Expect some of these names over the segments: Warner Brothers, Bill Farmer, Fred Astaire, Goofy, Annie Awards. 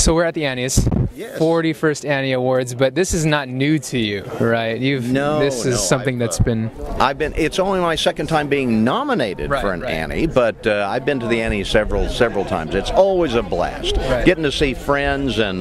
So we're at the Annie's, yes. 41st Annie Awards, but this is not new to you, right? This is something that's been. It's only my second time being nominated for an Annie, but I've been to the Annie several times. It's always a blast getting to see friends and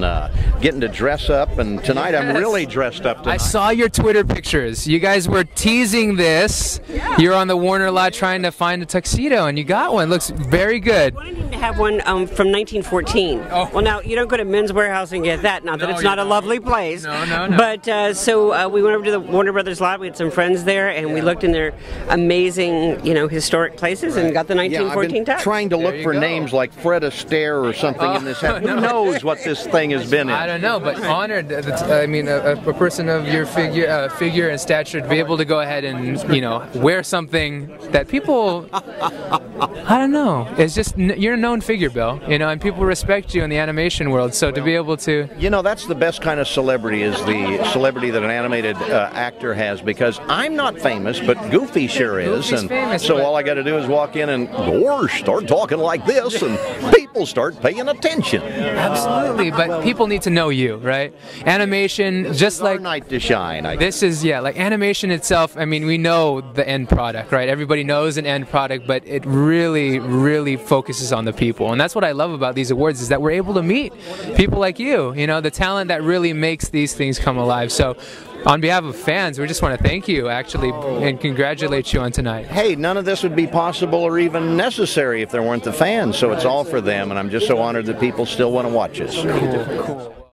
getting to dress up. And tonight I'm really dressed up. Tonight. I saw your Twitter pictures. You guys were teasing this. Yeah. You're on the Warner lot trying to find a tuxedo, and you got one. Looks very good. I wanted to have one from 1914. Oh. Well, now you don't go to Men's Warehouse and get that. Not that it's not a lovely place. No, no, no. But so we went over to the Warner Brothers lot. We had some friends there, and we looked in their amazing, you know, historic places and got the 1914 tux. Trying to look for names like Fred Astaire or something in this. Who knows what this thing has been in? I don't know, but honored. I mean, a person of your figure and stature to be able to go ahead and, you know, wear something that people. I don't know. It's just you're a known figure, Bill. You know, and people respect you in the animation world. So to be able to, you know, that's the best kind of celebrity is the celebrity that an animated actor has, because I'm not famous, but Goofy sure is, so all I got to do is walk in and start talking like this, and people start paying attention. Absolutely, but people need to know you, right? Animation, this is our night to shine. This is like animation itself. I mean, we know the end product, right? Everybody knows an end product, but it really focuses on the people, and that's what I love about these awards is that we're able to meet people like you, you know, the talent that really makes these things come alive. So on behalf of fans, we just want to thank you, actually, and congratulate you on tonight. Hey, none of this would be possible or even necessary if there weren't the fans, so it's all for them, and I'm just so honored that people still want to watch us. Cool.